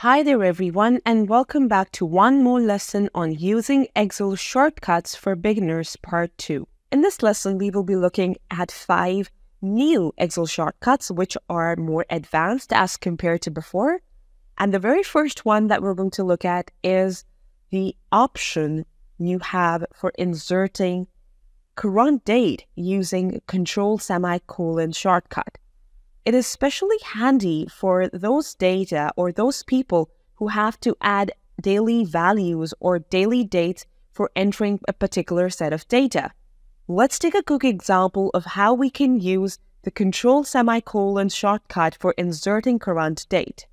Hi there everyone, and welcome back to one more lesson on using Excel shortcuts for beginners part 2. In this lesson, we will be looking at 5 new Excel shortcuts which are more advanced as compared to before. And the very first one that we're going to look at is the option you have for inserting current date using Control semicolon shortcut. It is especially handy for those data or those people who have to add daily values or daily dates for entering a particular set of data. Let's take a quick example of how we can use the Control semicolon shortcut for inserting current date.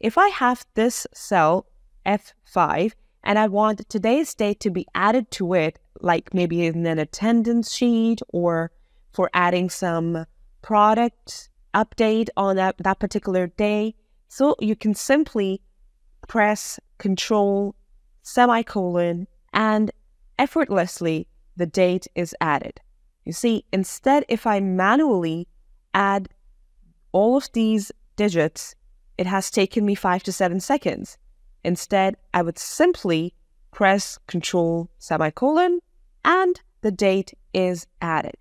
If I have this cell F5 and I want today's date to be added to it, like maybe in an attendance sheet or for adding some product update on that particular day, so you can simply press Control semicolon and effortlessly the date is added. You see, instead, if I manually add all of these digits, it has taken me 5 to 7 seconds. Instead, I would simply press Control semicolon and the date is added.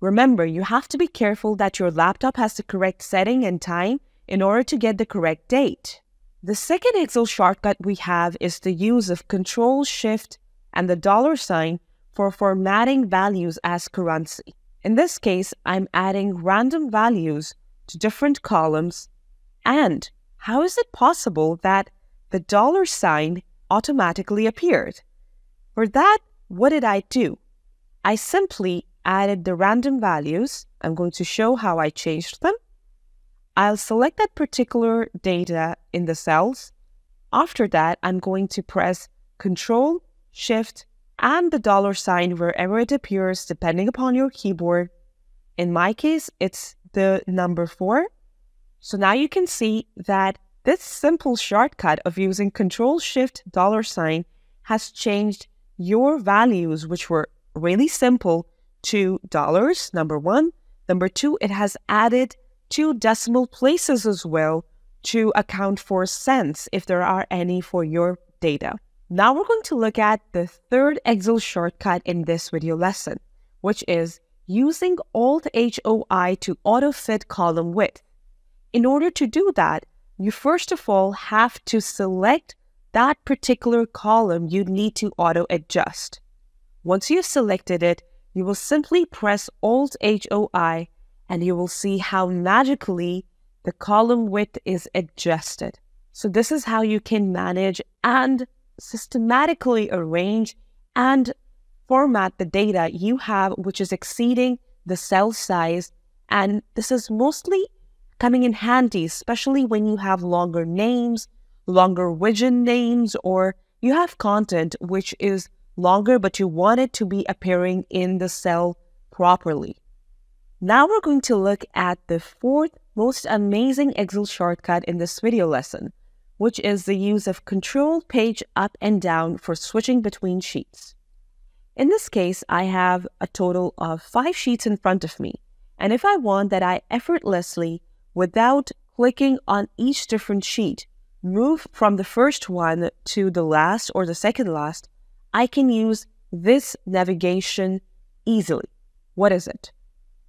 Remember, you have to be careful that your laptop has the correct setting and time in order to get the correct date. The second Excel shortcut we have is the use of Control Shift and the $ for formatting values as currency. In this case, I'm adding random values to different columns. And how is it possible that the $ automatically appeared? For that, what did I do? I simply added the random values. I'm going to show how I changed them. I'll select that particular data in the cells. After that, I'm going to press Control, Shift, and the $ wherever it appears, depending upon your keyboard. In my case, it's the number 4. So now you can see that this simple shortcut of using Control Shift $ has changed your values, which were really simple, to $, number 1. Number 2, it has added 2 decimal places as well to account for cents if there are any for your data. Now we're going to look at the third Excel shortcut in this video lesson, which is using Alt-HOI to auto-fit column width. In order to do that, you first of all have to select that particular column you need to auto-adjust. Once you've selected it, you will simply press Alt-HOI and you will see how magically the column width is adjusted. So this is how you can manage and systematically arrange and format the data you have, which is exceeding the cell size. And this is mostly coming in handy, especially when you have longer names, longer widget names, or you have content which is longer but you want it to be appearing in the cell properly. Now we're going to look at the fourth most amazing Excel shortcut in this video lesson, which is the use of Control Page Up and Down for switching between sheets. In this case, I have a total of 5 sheets in front of me, and if I want that I effortlessly, without clicking on each different sheet, move from the first one to the last or the second last, I can use this navigation easily. What is it?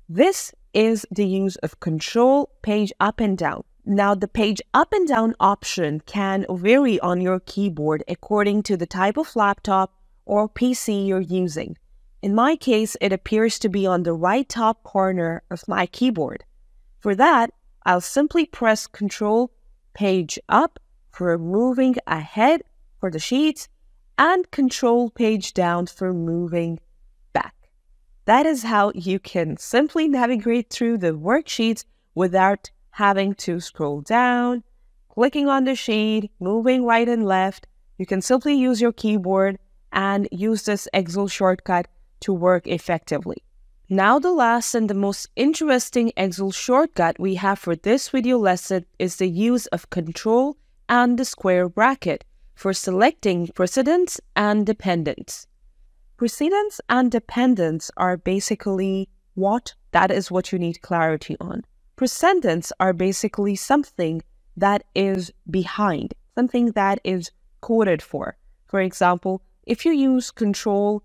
This is the use of Control Page Up and Down. Now, the Page Up and Down option can vary on your keyboard according to the type of laptop or PC you're using. In my case, it appears to be on the right top corner of my keyboard. For that, I'll simply press Control Page Up for moving ahead for the sheets, and Control Page Down for moving back. That is how you can simply navigate through the worksheets without having to scroll down, clicking on the sheet, moving right and left. You can simply use your keyboard and use this Excel shortcut to work effectively. Now the last and the most interesting Excel shortcut we have for this video lesson is the use of Control and the square bracket for selecting precedence and dependence. Precedence and dependence are basically what? That is what you need clarity on. Precedence are basically something that is behind, something that is coded for. For example, if you use control,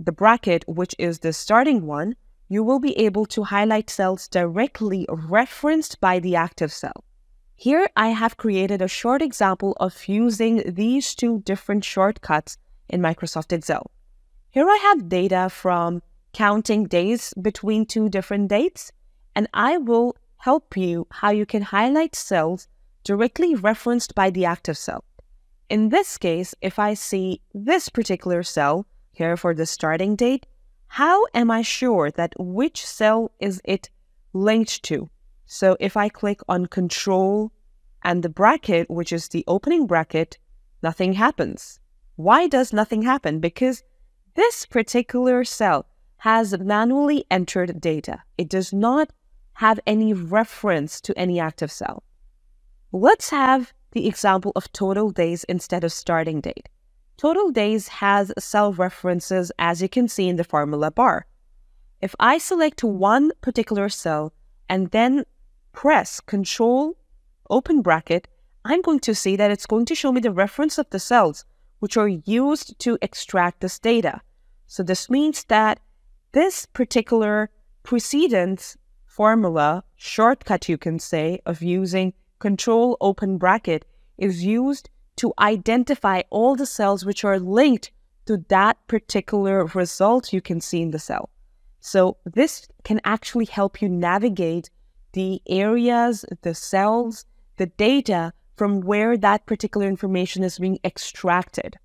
the bracket, which is the starting one, you will be able to highlight cells directly referenced by the active cell. Here, I have created a short example of using these two different shortcuts in Microsoft Excel. Here I have data from counting days between two different dates, and I will help you how you can highlight cells directly referenced by the active cell. In this case, if I see this particular cell here for the starting date, how am I sure that which cell is it linked to? So if I click on control and the bracket, which is the opening bracket, nothing happens. Why does nothing happen? Because this particular cell has manually entered data. It does not have any reference to any active cell. Let's have the example of total days instead of starting date. Total days has cell references, as you can see in the formula bar. If I select one particular cell and then press control, open bracket, I'm going to see that it's going to show me the reference of the cells which are used to extract this data. So this means that this particular precedence formula, shortcut you can say, of using control open bracket is used to identify all the cells which are linked to that particular result you can see in the cell. So this can actually help you navigate the areas, the cells, the data from where that particular information is being extracted.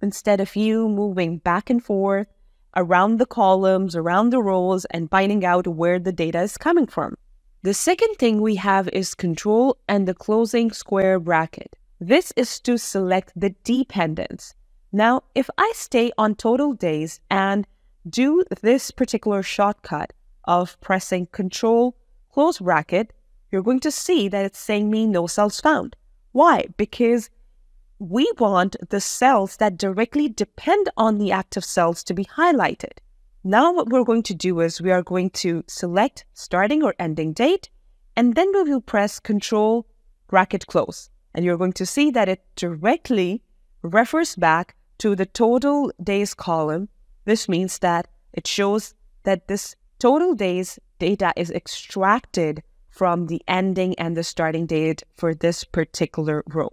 Instead of you moving back and forth around the columns, around the rows, and finding out where the data is coming from. The second thing we have is control and the closing square bracket. This is to select the dependence. Now, if I stay on total days and do this particular shortcut of pressing control, close bracket, you're going to see that it's saying me no cells found. Why? Because we want the cells that directly depend on the active cells to be highlighted. Now what we're going to do is we are going to select starting or ending date, and then we will press control, bracket close. And you're going to see that it directly refers back to the total days column. This means that it shows that this total days data is extracted from the ending and the starting date for this particular row.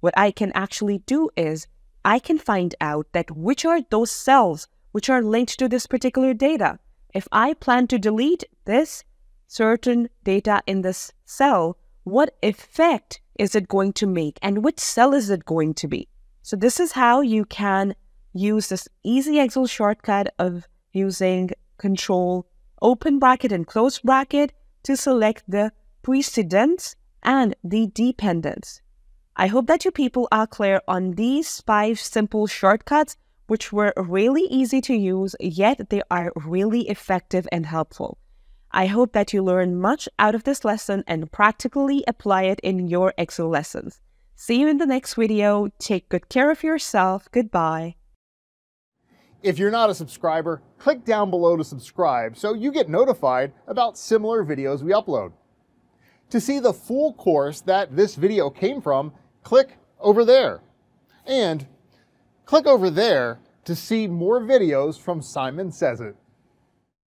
What I can actually do is I can find out that which are those cells which are linked to this particular data. If I plan to delete this certain data in this cell, what effect is it going to make and which cell is it going to be? So this is how you can use this easy Excel shortcut of using control, open bracket and close bracket to select the precedence and the dependence. I hope that you people are clear on these 5 simple shortcuts, which were really easy to use, yet they are really effective and helpful. I hope that you learn much out of this lesson and practically apply it in your Excel lessons. See you in the next video. Take good care of yourself. Goodbye. If you're not a subscriber, click down below to subscribe so you get notified about similar videos we upload. To see the full course that this video came from, click over there. And click over there to see more videos from Simon Sez IT.